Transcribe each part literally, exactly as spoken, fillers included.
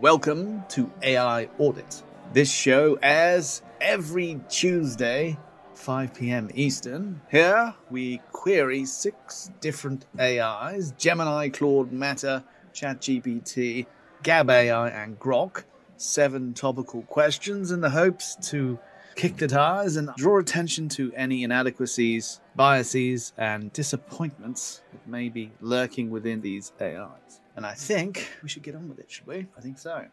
Welcome to A I Audit. This show airs every Tuesday, five p m Eastern. Here we query six different A Is, Gemini, Claude, Matter, ChatGPT, Gab A I and Grok, seven topical questions in the hopes to kick the tires and draw attention to any inadequacies, biases and disappointments that may be lurking within these A Is. And I think we should get on with it, should we? I think so.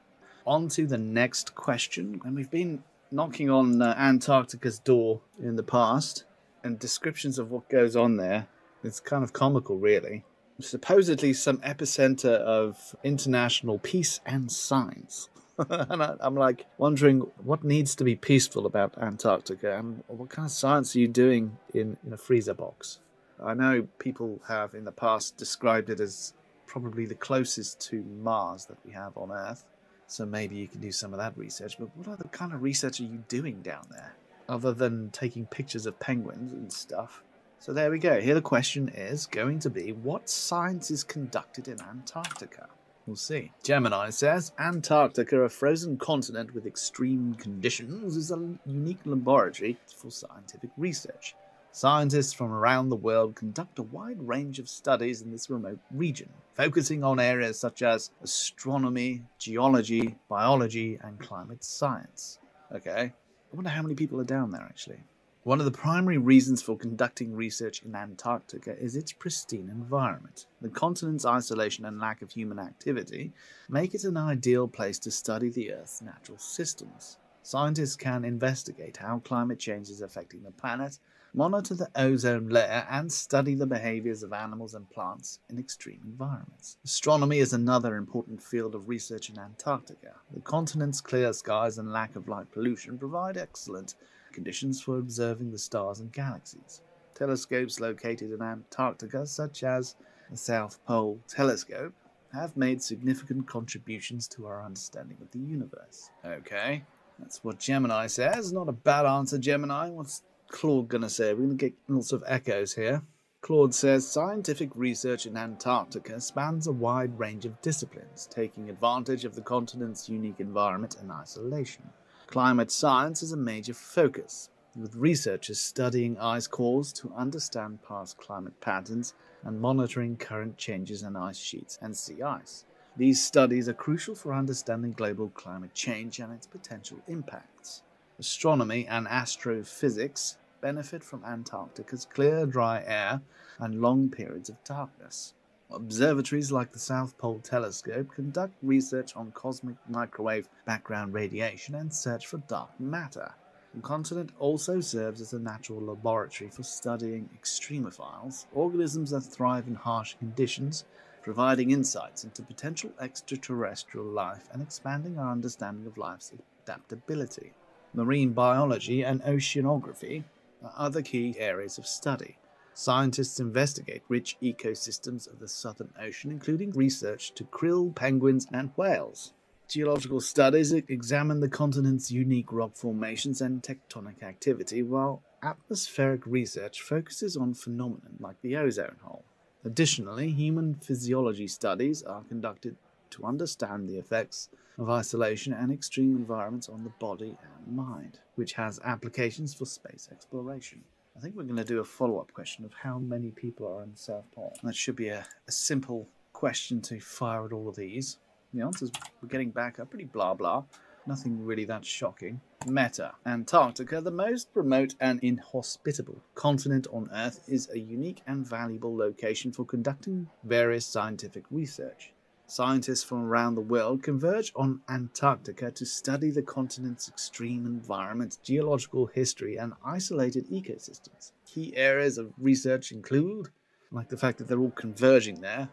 On to the next question. And we've been knocking on uh, Antarctica's door in the past, and descriptions of what goes on there, it's kind of comical really. Supposedly some epicenter of international peace and science. And I, I'm like wondering what needs to be peaceful about Antarctica, and what kind of science are you doing in, in a freezer box? I know people have in the past described it as probably the closest to Mars that we have on Earth. So maybe you can do some of that research, but what other kind of research are you doing down there? Other than taking pictures of penguins and stuff. So there we go. Here the question is going to be, what science is conducted in Antarctica? We'll see. Gemini says, Antarctica, a frozen continent with extreme conditions, is a unique laboratory for scientific research. Scientists from around the world conduct a wide range of studies in this remote region, focusing on areas such as astronomy, geology, biology, and climate science. Okay, I wonder how many people are down there, actually. One of the primary reasons for conducting research in Antarctica is its pristine environment. The continent's isolation and lack of human activity make it an ideal place to study the Earth's natural systems. Scientists can investigate how climate change is affecting the planet, monitor the ozone layer, and study the behaviors of animals and plants in extreme environments. Astronomy is another important field of research in Antarctica. The continent's clear skies and lack of light pollution provide excellent conditions for observing the stars and galaxies. Telescopes located in Antarctica, such as the South Pole Telescope, have made significant contributions to our understanding of the universe. Okay. That's what Gemini says. Not a bad answer, Gemini. What's Claude going to say? We're going to get lots of echoes here. Claude says, scientific research in Antarctica spans a wide range of disciplines, taking advantage of the continent's unique environment and isolation. Climate science is a major focus, with researchers studying ice cores to understand past climate patterns and monitoring current changes in ice sheets and sea ice. These studies are crucial for understanding global climate change and its potential impacts. Astronomy and astrophysics benefit from Antarctica's clear, dry air and long periods of darkness. Observatories like the South Pole Telescope conduct research on cosmic microwave background radiation and search for dark matter. The continent also serves as a natural laboratory for studying extremophiles, organisms that thrive in harsh conditions, providing insights into potential extraterrestrial life and expanding our understanding of life's adaptability. Marine biology and oceanography are other key areas of study. Scientists investigate rich ecosystems of the Southern Ocean, including research to krill, penguins, and whales. Geological studies examine the continent's unique rock formations and tectonic activity, while atmospheric research focuses on phenomena like the ozone hole. Additionally, human physiology studies are conducted to understand the effects of isolation and extreme environments on the body and mind, which has applications for space exploration. I think we're going to do a follow-up question of how many people are in the South Pole. That should be a, a simple question to fire at all of these. And the answers we're getting back are pretty blah blah. Nothing really that shocking. Meta. Antarctica, the most remote and inhospitable continent on Earth, is a unique and valuable location for conducting various scientific research. Scientists from around the world converge on Antarctica to study the continent's extreme environment, geological history, and isolated ecosystems. Key areas of research include, like the fact that they're all converging there,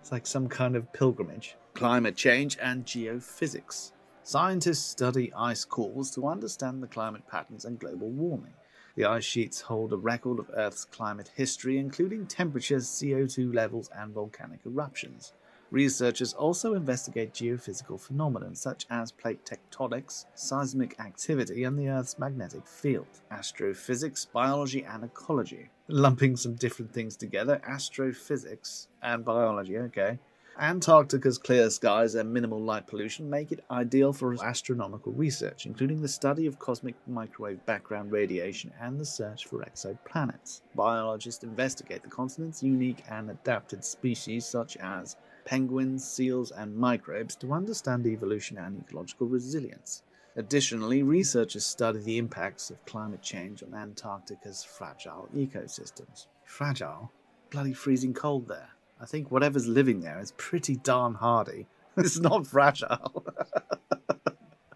it's like some kind of pilgrimage, climate change and geophysics. Scientists study ice cores to understand the climate patterns and global warming. The ice sheets hold a record of Earth's climate history, including temperatures, C O two levels, and volcanic eruptions. Researchers also investigate geophysical phenomena such as plate tectonics, seismic activity, and the Earth's magnetic field. Astrophysics, biology, and ecology. Lumping some different things together, astrophysics and biology, okay, Antarctica's clear skies and minimal light pollution make it ideal for astronomical research, including the study of cosmic microwave background radiation and the search for exoplanets. Biologists investigate the continent's unique and adapted species such as penguins, seals, and microbes to understand evolution and ecological resilience. Additionally, researchers study the impacts of climate change on Antarctica's fragile ecosystems. Fragile? Bloody freezing cold there. I think whatever's living there is pretty darn hardy. It's not fragile.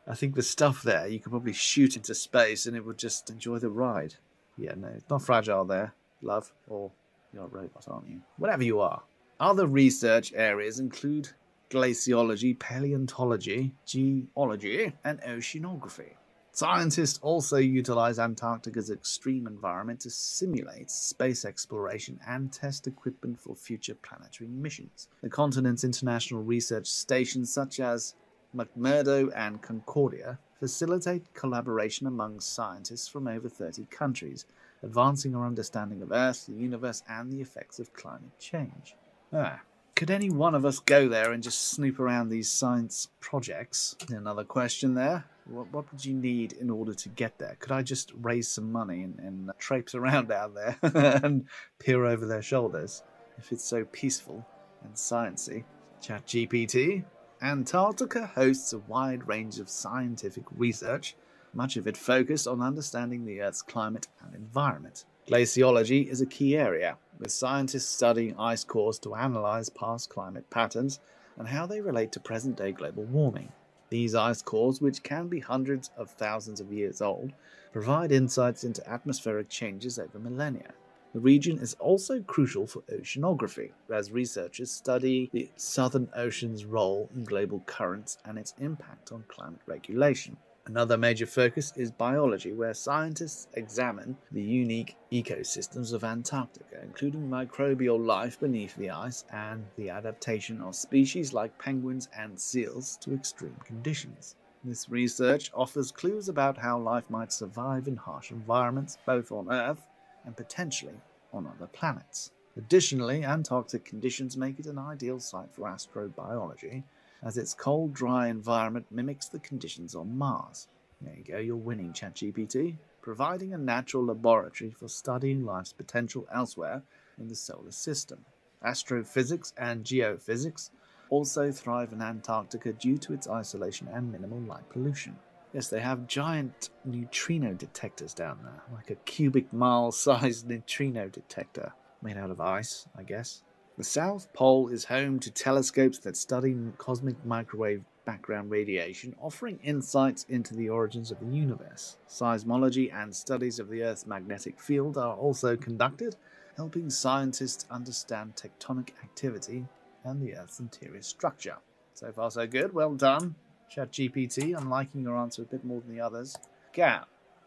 I think the stuff there, you could probably shoot into space and it would just enjoy the ride. Yeah, no, it's not fragile there, love, or you're a robot, aren't you? Whatever you are. Other research areas include glaciology, paleontology, geology, and oceanography. Scientists also utilize Antarctica's extreme environment to simulate space exploration and test equipment for future planetary missions. The continent's international research stations, such as McMurdo and Concordia, facilitate collaboration among scientists from over thirty countries, advancing our understanding of Earth, the universe, and the effects of climate change. Ah. Could any one of us go there and just snoop around these science projects? Another question there. What, what would you need in order to get there? Could I just raise some money and, and traipse around down there and peer over their shoulders? If it's so peaceful and sciencey. ChatGPT. Antarctica hosts a wide range of scientific research, much of it focused on understanding the Earth's climate and environment. Glaciology is a key area, with scientists studying ice cores to analyze past climate patterns and how they relate to present-day global warming. These ice cores, which can be hundreds of thousands of years old, provide insights into atmospheric changes over millennia. The region is also crucial for oceanography, as researchers study the Southern Ocean's role in global currents and its impact on climate regulation. Another major focus is biology, where scientists examine the unique ecosystems of Antarctica, including microbial life beneath the ice and the adaptation of species like penguins and seals to extreme conditions. This research offers clues about how life might survive in harsh environments, both on Earth and potentially on other planets. Additionally, Antarctic conditions make it an ideal site for astrobiology, as its cold, dry environment mimics the conditions on Mars. There you go, you're winning, ChatGPT. Providing a natural laboratory for studying life's potential elsewhere in the solar system. Astrophysics and geophysics also thrive in Antarctica due to its isolation and minimal light pollution. Yes, they have giant neutrino detectors down there, like a cubic mile-sized neutrino detector, made out of ice, I guess. The South Pole is home to telescopes that study cosmic microwave background radiation, offering insights into the origins of the universe. Seismology and studies of the Earth's magnetic field are also conducted, helping scientists understand tectonic activity and the Earth's interior structure. So far, so good. Well done, ChatGPT. I'm liking your answer a bit more than the others. Gab,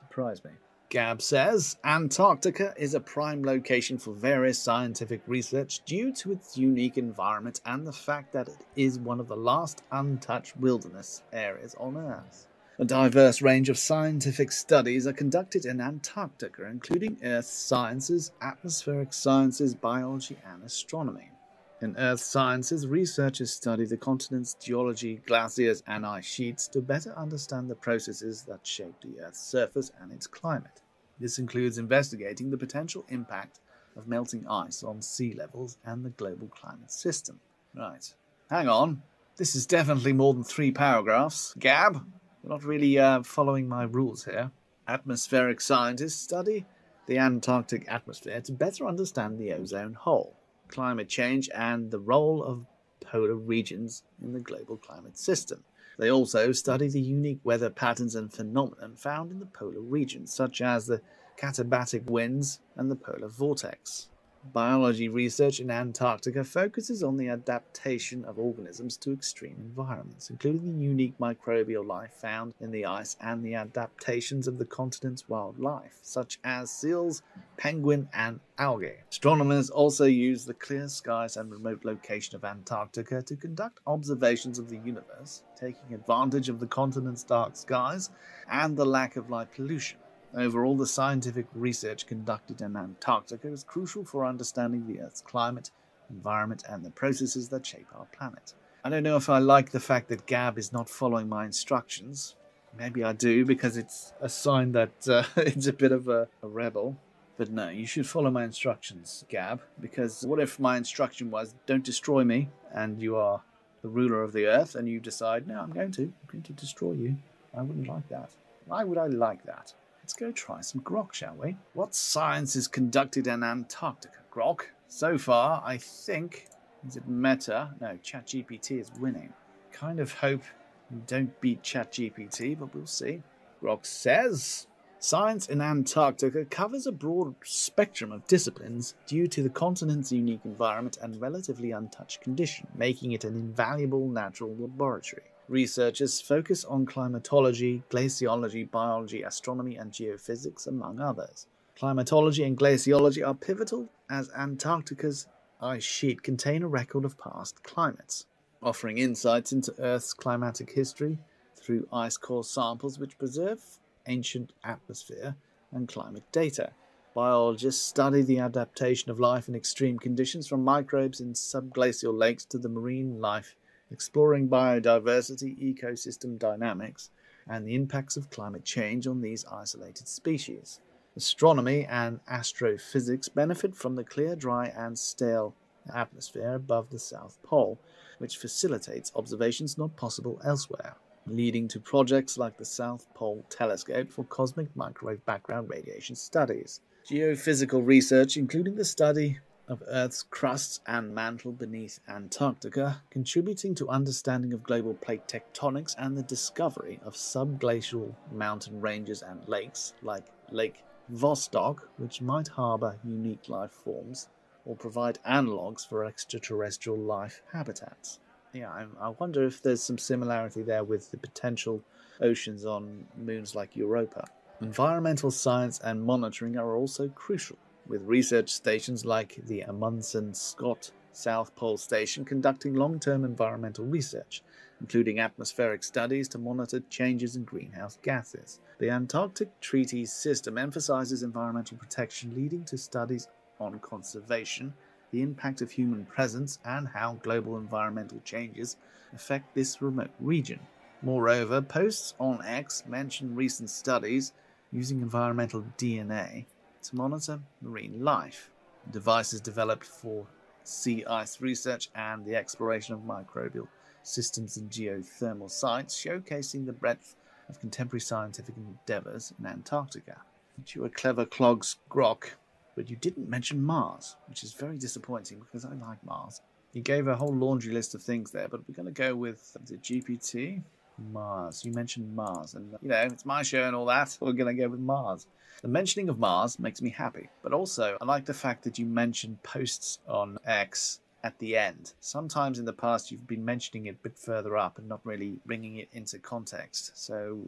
surprised me. Gab says, Antarctica is a prime location for various scientific research due to its unique environment and the fact that it is one of the last untouched wilderness areas on Earth. A diverse range of scientific studies are conducted in Antarctica, including Earth sciences, atmospheric sciences, biology, and astronomy. In Earth sciences, researchers study the continent's geology, glaciers, and ice sheets to better understand the processes that shape the Earth's surface and its climate. This includes investigating the potential impact of melting ice on sea levels and the global climate system. Right, hang on. This is definitely more than three paragraphs. Gab, you're not really uh, following my rules here. Atmospheric scientists study the Antarctic atmosphere to better understand the ozone hole, climate change, and the role of polar regions in the global climate system. They also study the unique weather patterns and phenomena found in the polar regions, such as the katabatic winds and the polar vortex. Biology research in Antarctica focuses on the adaptation of organisms to extreme environments, including the unique microbial life found in the ice and the adaptations of the continent's wildlife, such as seals, penguin, and algae. Astronomers also use the clear skies and remote location of Antarctica to conduct observations of the universe, taking advantage of the continent's dark skies and the lack of light pollution. Overall, the scientific research conducted in Antarctica is crucial for understanding the Earth's climate environment, and the processes that shape our planet. I don't know if I like the fact that Gab is not following my instructions. Maybe I do, because it's a sign that uh, it's a bit of a, a rebel. But no, you should follow my instructions, Gab, because what if my instruction was, don't destroy me, and you are the ruler of the earth, and you decide, no, I'm going to. I'm going to destroy you. I wouldn't like that. Why would I like that? Let's go try some Grok, shall we? What science is conducted in Antarctica, Grok? So far, I think, is it Meta? No, ChatGPT is winning. Kind of hope you don't beat ChatGPT, but we'll see. Grok says... Science in Antarctica covers a broad spectrum of disciplines due to the continent's unique environment and relatively untouched condition, making it an invaluable natural laboratory. Researchers focus on climatology, glaciology, biology, astronomy, and geophysics, among others. Climatology and glaciology are pivotal, as Antarctica's ice sheet contain a record of past climates, offering insights into Earth's climatic history through ice core samples which preserve ancient atmosphere and climate data. Biologists study the adaptation of life in extreme conditions, from microbes in subglacial lakes to the marine life, exploring biodiversity, ecosystem dynamics, and the impacts of climate change on these isolated species. Astronomy and astrophysics benefit from the clear, dry, and stale atmosphere above the South Pole, which facilitates observations not possible elsewhere, leading to projects like the South Pole Telescope for cosmic microwave background radiation studies. Geophysical research, including the study of Earth's crusts and mantle beneath Antarctica, contributing to understanding of global plate tectonics and the discovery of subglacial mountain ranges and lakes like Lake Vostok, which might harbour unique life forms or provide analogues for extraterrestrial life habitats. Yeah, I wonder if there's some similarity there with the potential oceans on moons like Europa. Environmental science and monitoring are also crucial, with research stations like the Amundsen-Scott South Pole Station conducting long-term environmental research, including atmospheric studies to monitor changes in greenhouse gases. The Antarctic Treaty System emphasizes environmental protection, leading to studies on conservation, the impact of human presence, and how global environmental changes affect this remote region. Moreover, posts on X mention recent studies using environmental D N A to monitor marine life, devices developed for sea ice research and the exploration of microbial systems and geothermal sites, showcasing the breadth of contemporary scientific endeavors in Antarctica. Aren't you a clever clogs, Grok? But you didn't mention Mars, which is very disappointing because I like Mars. You gave a whole laundry list of things there, but we're going to go with the G P T. Mars. You mentioned Mars, and you know, it's my show and all that. We're going to go with Mars. The mentioning of Mars makes me happy, but also I like the fact that you mentioned posts on X at the end. Sometimes in the past you've been mentioning it a bit further up and not really bringing it into context, so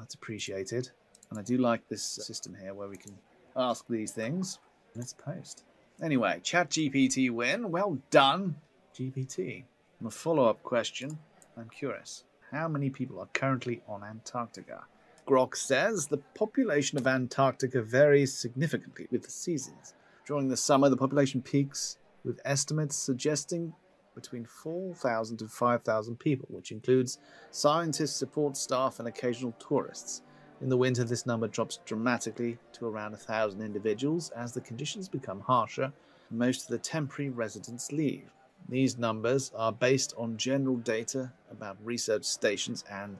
that's appreciated. And I do like this system here where we can ask these things. Let's post. Anyway, ChatGPT win. Well done, G P T. And a follow-up question. I'm curious. How many people are currently on Antarctica? Grok says the population of Antarctica varies significantly with the seasons. During the summer, the population peaks, with estimates suggesting between four thousand and five thousand people, which includes scientists, support staff, and occasional tourists. In the winter, this number drops dramatically to around one thousand individuals as the conditions become harsher and most of the temporary residents leave. These numbers are based on general data about research stations and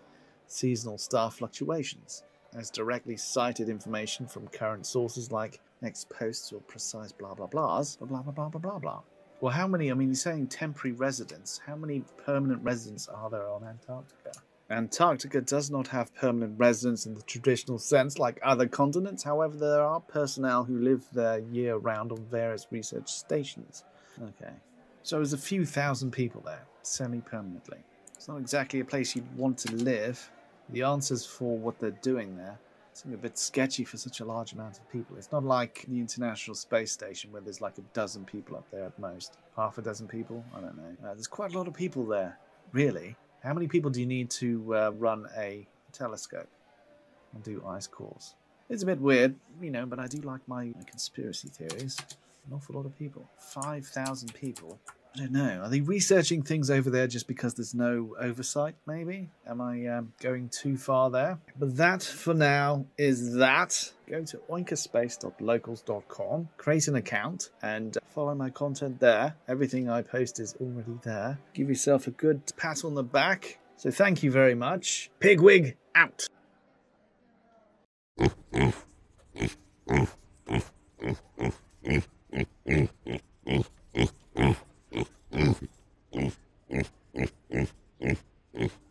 seasonal staff fluctuations, as directly cited information from current sources like Next Posts or precise blah blah blahs, blah blah blah blah blah blah. Well, how many, I mean, he's saying temporary residents. How many permanent residents are there on Antarctica? Antarctica does not have permanent residents in the traditional sense like other continents. However, there are personnel who live there year-round on various research stations. Okay, so there's a few thousand people there, semi-permanently. It's not exactly a place you'd want to live. The answers for what they're doing there seem a bit sketchy for such a large amount of people. It's not like the International Space Station where there's like a dozen people up there at most. Half a dozen people? I don't know. Uh, there's quite a lot of people there, really. How many people do you need to uh, run a telescope and do ice cores? It's a bit weird, you know, but I do like my, my conspiracy theories. an awful lot of people. five thousand people. I don't know. Are they researching things over there just because there's no oversight, maybe? Am I um, going too far there? But that, for now, is that. Go to oinkerspace dot locals dot com, create an account, and follow my content there. Everything I post is already there. Give yourself a good pat on the back. So thank you very much. Pig Wig, out. Mm-hmm.